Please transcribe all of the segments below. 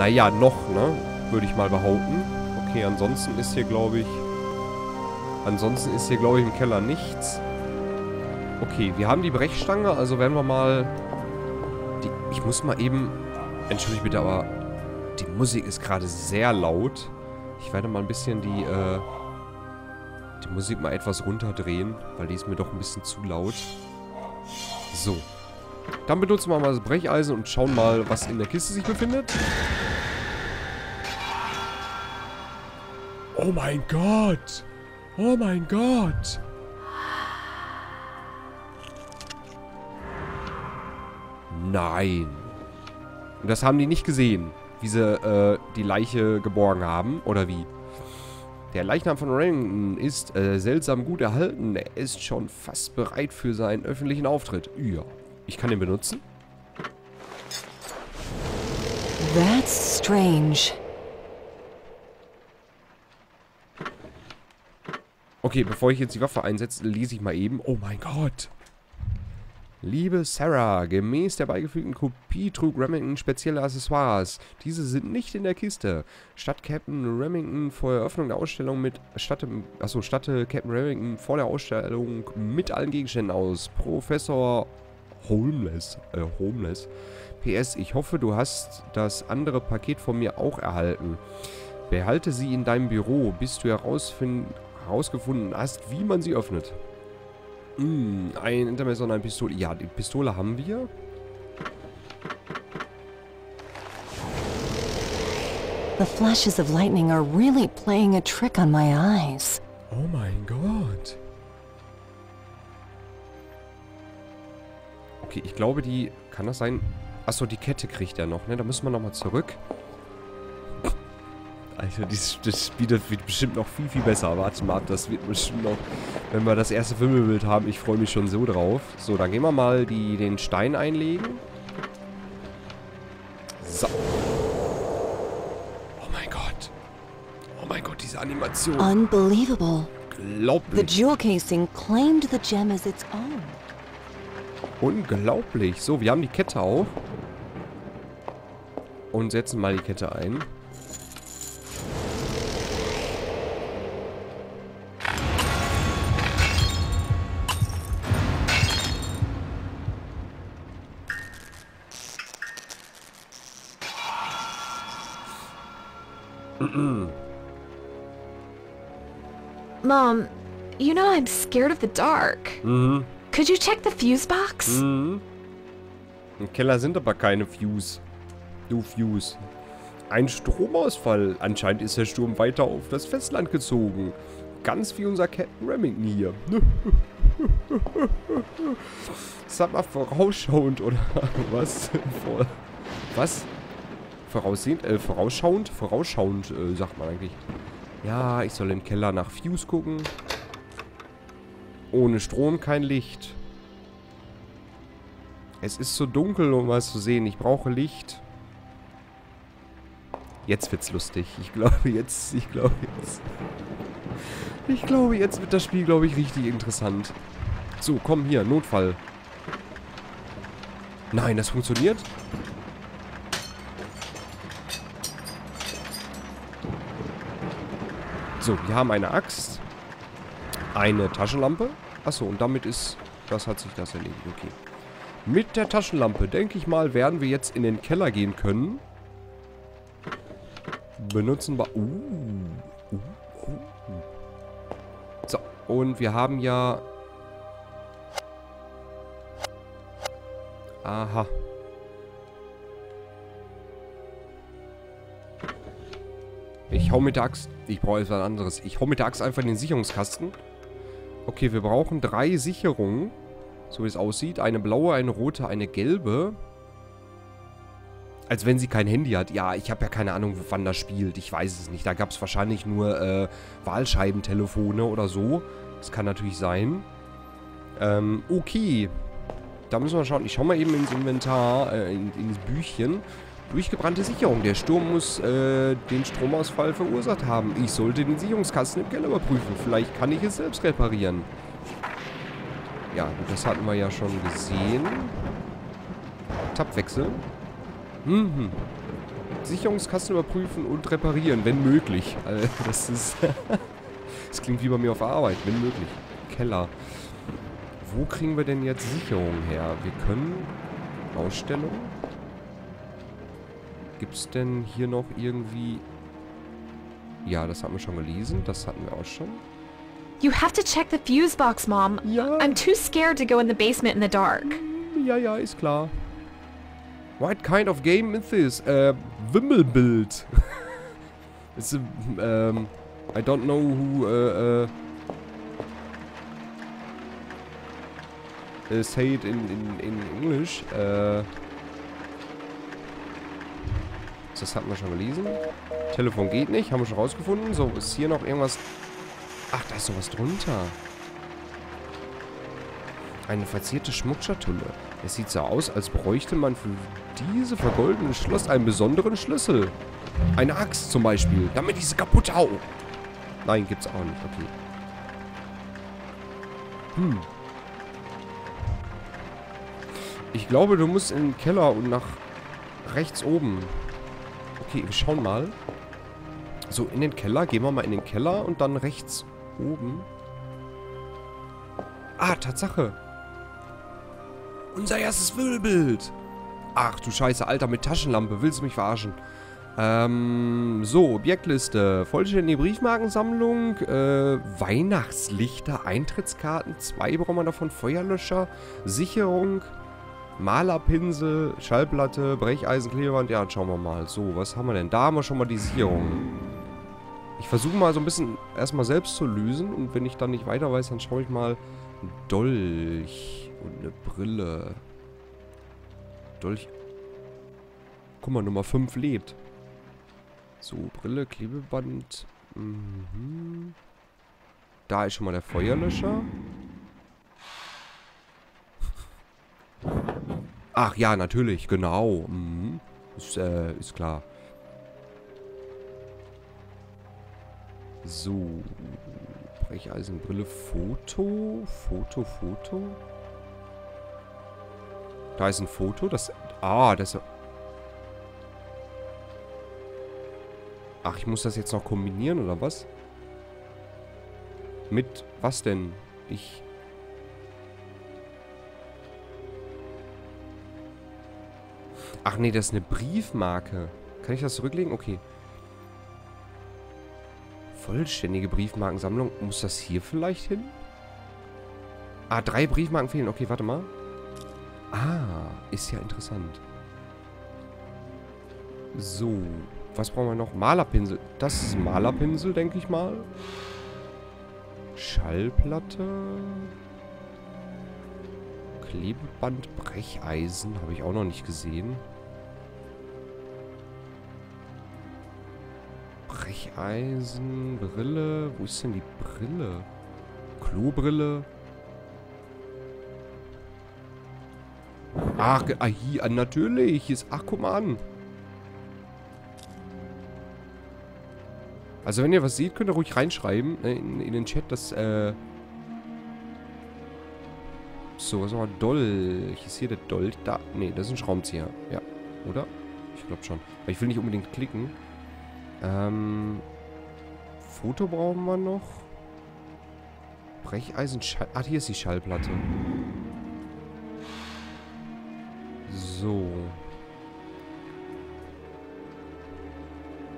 Naja, noch, ne? Würde ich mal behaupten. Okay, ansonsten ist hier, glaube ich... Ansonsten ist hier, glaube ich, im Keller nichts. Okay, wir haben die Brechstange, also werden wir mal... Ich muss mal eben... Entschuldigt bitte, aber die Musik ist gerade sehr laut. Ich werde mal ein bisschen die Musik mal etwas runterdrehen, weil die ist mir doch ein bisschen zu laut. So. Dann benutzen wir mal das Brecheisen und schauen mal, was in der Kiste sich befindet. Oh mein Gott! Oh mein Gott! Nein. Und das haben die nicht gesehen, wie sie die Leiche geborgen haben, oder wie? Der Leichnam von Remington ist seltsam gut erhalten. Er ist schon fast bereit für seinen öffentlichen Auftritt. Ja, ich kann ihn benutzen. That's strange. Okay, bevor ich jetzt die Waffe einsetze, lese ich mal eben. Oh mein Gott. Liebe Sarah, gemäß der beigefügten Kopie trug Remington spezielle Accessoires. Diese sind nicht in der Kiste. Statt Captain Remington vor der Eröffnung der Ausstellung mit... Statte Captain Remington vor der Ausstellung mit allen Gegenständen aus. Professor Holmes. PS, ich hoffe, du hast das andere Paket von mir auch erhalten. Behalte sie in deinem Büro, bis du herausgefunden hast, wie man sie öffnet. Ein Intermesser und eine Pistole. Ja, die Pistole haben wir. The flashes of lightning are really playing a trick on my eyes. Oh mein Gott. Okay, ich glaube, die... Kann das sein? Achso, die Kette kriegt er noch, ne? Da müssen wir nochmal zurück. Alter, das Spiel wird bestimmt noch viel, viel besser. Warte mal ab, das wird bestimmt noch... Wenn wir das erste Wimmelbild haben, ich freue mich schon so drauf. So, dann gehen wir mal den Stein einlegen. So. Oh mein Gott. Oh mein Gott, diese Animation. Unbelievable. Unglaublich. The jewel casing claimed the gem as its own. Unglaublich. So, wir haben die Kette auch. Und setzen mal die Kette ein. Mom, you know I'm scared of the dark. Mhm. Could you check the fuse box? Mhm. Im Keller sind aber keine Fuse. Du Fuse. Ein Stromausfall. Anscheinend ist der Sturm weiter auf das Festland gezogen. Ganz wie unser Captain Remington hier. Sag mal vorausschauend, oder was? Was? Voraussehend? Vorausschauend? Vorausschauend, sagt man eigentlich. Ja, ich soll im Keller nach Fuse gucken. Ohne Strom kein Licht. Es ist so dunkel, um was zu sehen. Ich brauche Licht. Jetzt wird's lustig. Ich glaube, jetzt wird das Spiel, richtig interessant. So, komm hier, Notfall. Nein, das funktioniert? So, wir haben eine Axt, eine Taschenlampe. Achso, und damit ist... Das hat sich das erledigt, okay. Mit der Taschenlampe, denke ich mal, werden wir jetzt in den Keller gehen können. Benutzen wir... So, und wir haben ja... Aha. Ich hau mit der Axt... Ich brauche etwas anderes. Ich hau mit der Axt einfach in den Sicherungskasten. Okay, wir brauchen 3 Sicherungen. So wie es aussieht. Eine blaue, eine rote, eine gelbe. Als wenn sie kein Handy hat. Ja, ich habe ja keine Ahnung, wann das spielt. Ich weiß es nicht. Da gab es wahrscheinlich nur Wahlscheibentelefone oder so. Das kann natürlich sein. Okay. Da müssen wir schauen. Ich schau mal eben ins Inventar, ins Büchchen. Durchgebrannte Sicherung. Der Sturm muss den Stromausfall verursacht haben. Ich sollte den Sicherungskasten im Keller überprüfen. Vielleicht kann ich es selbst reparieren. Ja, gut, das hatten wir ja schon gesehen. Tabwechsel. Sicherungskasten überprüfen und reparieren, wenn möglich. Also, das ist... das klingt wie bei mir auf der Arbeit, wenn möglich. Keller. Wo kriegen wir denn jetzt Sicherungen her? Wir können... Ausstellung? Gibt es denn hier noch irgendwie... Ja, das haben wir schon gelesen. Das hatten wir auch schon. You have to check the fuse box, Mom. Ja. I'm too scared to go in the basement in the dark. Ja, ja, ist klar. What kind of game is this? Wimmelbild. It's a, I don't know who say it in English. Das hatten wir schon gelesen. Telefon geht nicht, haben wir schon rausgefunden. So, ist hier noch irgendwas... Ach, da ist sowas drunter. Eine verzierte Schmuckschatulle. Es sieht so aus, als bräuchte man für diese vergoldene Schloss einen besonderen Schlüssel. Eine Axt zum Beispiel, damit ich sie kaputt hau. Nein, gibt's auch nicht. Okay. Hm. Ich glaube, du musst in den Keller und nach rechts oben... Okay, wir schauen mal. So, in den Keller. Gehen wir mal in den Keller und dann rechts oben. Ah, Tatsache. Unser erstes Wimmelbild. Ach du Scheiße, Alter, mit Taschenlampe. Willst du mich verarschen? So, Objektliste. Vollständige Briefmarkensammlung. Weihnachtslichter, Eintrittskarten. 2 brauchen wir davon. Feuerlöscher, Sicherung. Malerpinsel, Schallplatte, Brecheisen, Klebeband. Ja, schauen wir mal. So, was haben wir denn? Da haben wir schon mal die Sicherung. Ich versuche mal so ein bisschen erstmal selbst zu lösen. Und wenn ich dann nicht weiter weiß, dann schaue ich mal. Dolch und eine Brille. Dolch. Guck mal, Nummer 5 lebt. So, Brille, Klebeband. Mhm. Da ist schon mal der Feuerlöscher. Ach ja, natürlich, genau. Mhm. Ist klar. So. Brecheisenbrille, Foto. Da ist ein Foto, das... Ah, das... Ach, ich muss das jetzt noch kombinieren, oder was? Mit was denn? Ich... Ach nee, das ist eine Briefmarke. Kann ich das zurücklegen? Okay. Vollständige Briefmarkensammlung. Muss das hier vielleicht hin? Ah, 3 Briefmarken fehlen. Okay, warte mal. Ah, ist ja interessant. So, was brauchen wir noch? Malerpinsel. Das ist ein Malerpinsel, denke ich mal. Schallplatte. Klebeband, Brecheisen. Habe ich auch noch nicht gesehen. Brecheisen, Brille. Wo ist denn die Brille? Klobrille. Ach, hier, natürlich. Hier ist... Ach, guck mal an. Also, wenn ihr was seht, könnt ihr ruhig reinschreiben in den Chat, dass... So, was war Dolch? Ist hier der Dolch da? Ne, das ist ein Schraubenzieher. Ja, oder? Ich glaube schon. Aber ich will nicht unbedingt klicken. Foto brauchen wir noch. Brecheisen, Schall... Ah, hier ist die Schallplatte. So.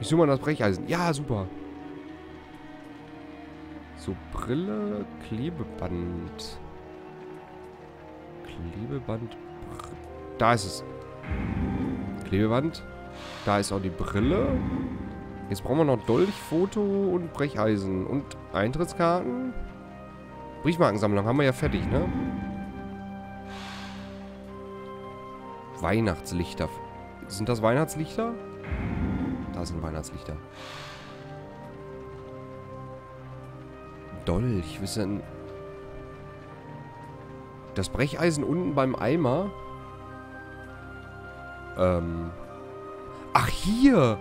Ich suche mal das Brecheisen. Ja, super. So, Brille, Klebeband... Klebeband. Da ist es. Klebeband. Da ist auch die Brille. Jetzt brauchen wir noch Dolch, Foto und Brecheisen. Und Eintrittskarten. Briefmarkensammlung haben wir ja fertig, ne? Weihnachtslichter. Sind das Weihnachtslichter? Da sind Weihnachtslichter. Dolch. Was ist denn... Das Brecheisen unten beim Eimer. Ach, hier!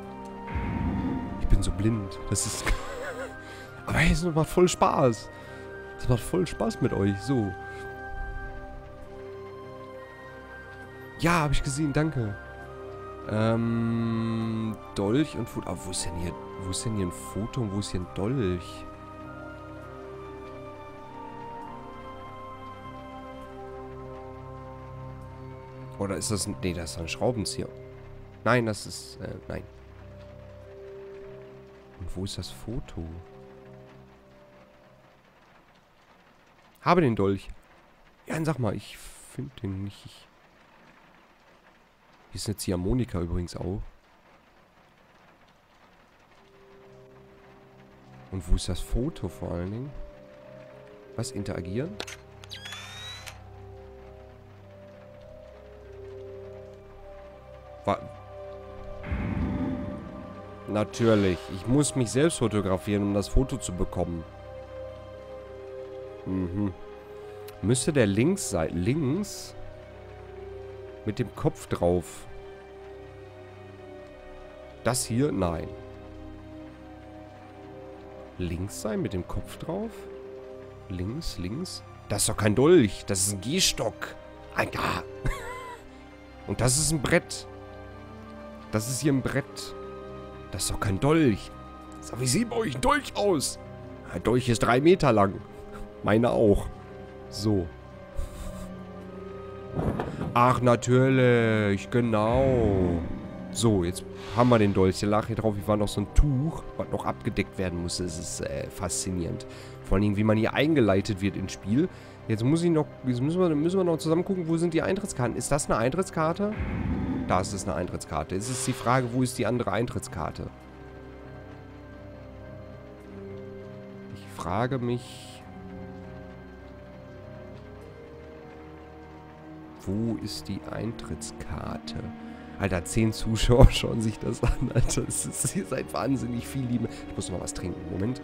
Ich bin so blind. Das ist... Aber hey, es macht voll Spaß. Es macht voll Spaß mit euch. So. Ja, habe ich gesehen. Danke. Dolch und Foto. Ah, wo ist denn hier ein Foto und wo ist hier ein Dolch? Oder ist das ein... Nee, das ist ein Schraubenzieher. Nein, das ist... nein. Und wo ist das Foto? Habe den Dolch. Ja, sag mal, ich finde den nicht. Hier ist eine Ziehharmonika übrigens auch. Und wo ist das Foto vor allen Dingen? Was? Interagieren? Warten. Natürlich. Ich muss mich selbst fotografieren, um das Foto zu bekommen. Mhm. Müsste der links sein. Links? Mit dem Kopf drauf. Das hier? Nein. Links sein mit dem Kopf drauf? Links, links. Das ist doch kein Dolch. Das ist ein Gehstock. Alter. Und das ist ein Brett. Das ist hier ein Brett. Das ist doch kein Dolch. Sag, wie sieht bei euch ein Dolch aus? Ein Dolch ist 3 Meter lang. Meine auch. So. Ach, natürlich. Genau. So, jetzt haben wir den Dolch. Hier lag hier drauf, hier war noch so ein Tuch, was noch abgedeckt werden musste. Das ist faszinierend. Vor allen Dingen, wie man hier eingeleitet wird ins Spiel. Jetzt muss ich noch, müssen wir noch zusammen gucken, wo sind die Eintrittskarten. Ist das eine Eintrittskarte? Da ist es eine Eintrittskarte. Jetzt ist die Frage, wo ist die andere Eintrittskarte? Ich frage mich... Wo ist die Eintrittskarte? Alter, 10 Zuschauer schauen sich das an, Alter. Das ist, ihr seid wahnsinnig viel Liebe. Ich muss noch was trinken. Moment.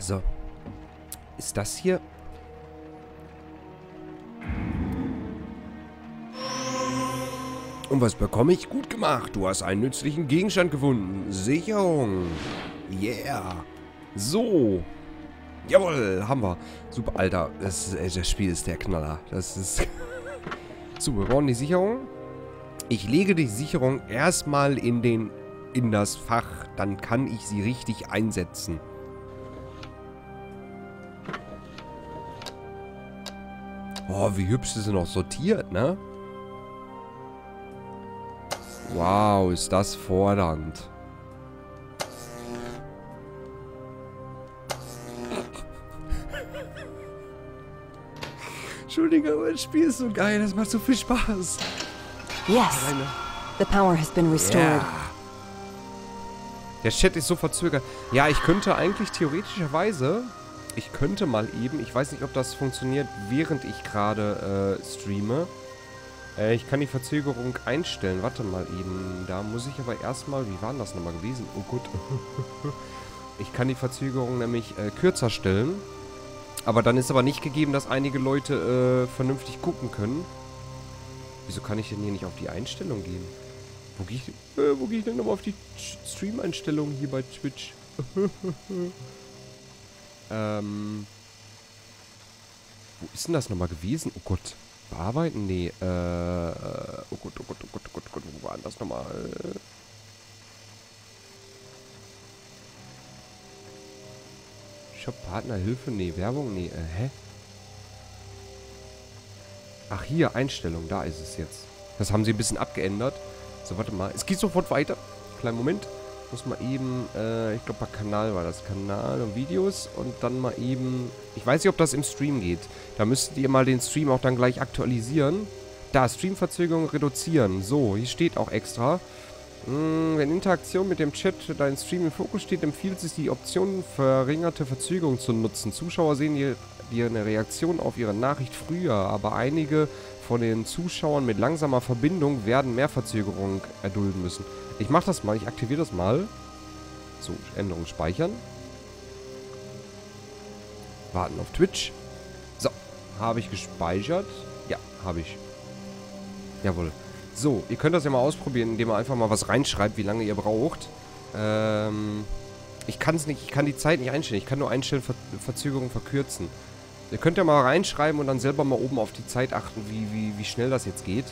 So. Ist das hier... Und was bekomme ich? Gut gemacht. Du hast einen nützlichen Gegenstand gefunden. Sicherung. Yeah. So. Jawohl, haben wir. Super, Alter. Das Spiel ist der Knaller. Das ist... Super, wir brauchen die Sicherung. Ich lege die Sicherung erstmal in das Fach. Dann kann ich sie richtig einsetzen. Oh, wie hübsch ist sie noch sortiert, ne? Wow, ist das fordernd. Entschuldigung, aber das Spiel ist so geil, das macht so viel Spaß. Yes. The power has been restored. Yeah. Der Chat ist so verzögert. Ja, ich könnte eigentlich theoretischerweise, ich könnte mal eben, ich weiß nicht, ob das funktioniert, während ich gerade streame. Ich kann die Verzögerung einstellen. Warte mal eben. Da muss ich aber erstmal... Wie war denn das nochmal gewesen? Oh Gott. Ich kann die Verzögerung nämlich kürzer stellen. Aber dann ist aber nicht gegeben, dass einige Leute vernünftig gucken können. Wieso kann ich denn hier nicht auf die Einstellung gehen? Wo gehe ich denn nochmal auf die Stream-Einstellung hier bei Twitch? Wo ist denn das nochmal gewesen? Oh Gott. Bearbeiten? Nee, oh Gott, wo war das nochmal? Shop, Partner, Hilfe, nee, Werbung, nee, hä? Ach, hier, Einstellung, da ist es jetzt. Das haben sie ein bisschen abgeändert. So, warte mal, es geht sofort weiter. Kleinen Moment. Muss mal eben, ich glaube, bei Kanal war das. Kanal und Videos und dann mal eben... Ich weiß nicht, ob das im Stream geht. Da müsstet ihr mal den Stream auch dann gleich aktualisieren. Da, Streamverzögerung reduzieren. So, hier steht auch extra. Wenn Interaktion mit dem Chat dein Stream im Fokus steht, empfiehlt sich die Option, verringerte Verzögerung zu nutzen. Zuschauer sehen dir eine Reaktion auf ihre Nachricht früher, aber einige von den Zuschauern mit langsamer Verbindung werden mehr Verzögerung erdulden müssen. Ich mach das mal, ich aktiviere das mal. So, Änderung speichern. Warten auf Twitch. So, habe ich gespeichert? Ja, habe ich. Jawohl. So, ihr könnt das ja mal ausprobieren, indem ihr einfach mal was reinschreibt, wie lange ihr braucht. Ich kann die Zeit nicht einstellen. Ich kann nur einstellen, Verzögerung verkürzen. Ihr könnt ja mal reinschreiben und dann selber mal oben auf die Zeit achten, wie schnell das jetzt geht.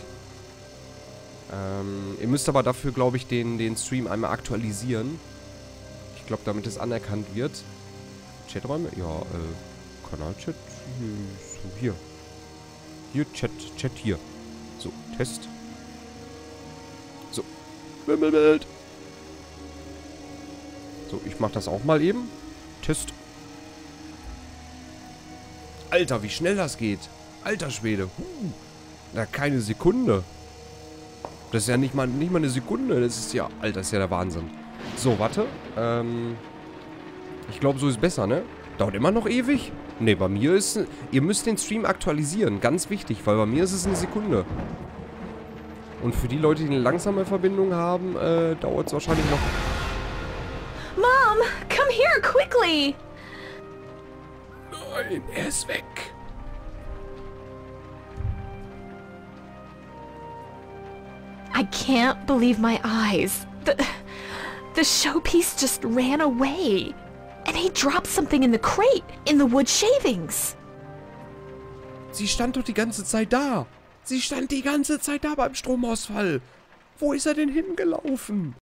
Ihr müsst aber dafür, glaube ich, den Stream einmal aktualisieren. Ich glaube, damit es anerkannt wird. Chaträume? Ja, Kanalchat. So, hier. Hier, Chat hier. So, Test. So. Wimmelbild. So, ich mache das auch mal eben. Test. Alter, wie schnell das geht. Alter Schwede. Na, keine Sekunde. Das ist ja nicht mal eine Sekunde. Das ist ja... Alter, das ist ja der Wahnsinn. So, warte. Ich glaube, so ist besser, ne? Dauert immer noch ewig? Ne, bei mir ist... Ihr müsst den Stream aktualisieren. Ganz wichtig, weil bei mir ist es eine Sekunde. Und für die Leute, die eine langsame Verbindung haben, dauert es wahrscheinlich noch... Mom, come here quickly! Nein, er ist weg. I can't believe my eyes. The showpiece just ran away. And he dropped something in the crate, in the wood shavings. Sie stand doch die ganze Zeit da. Sie stand die ganze Zeit da beim Stromausfall. Wo ist er denn hingelaufen?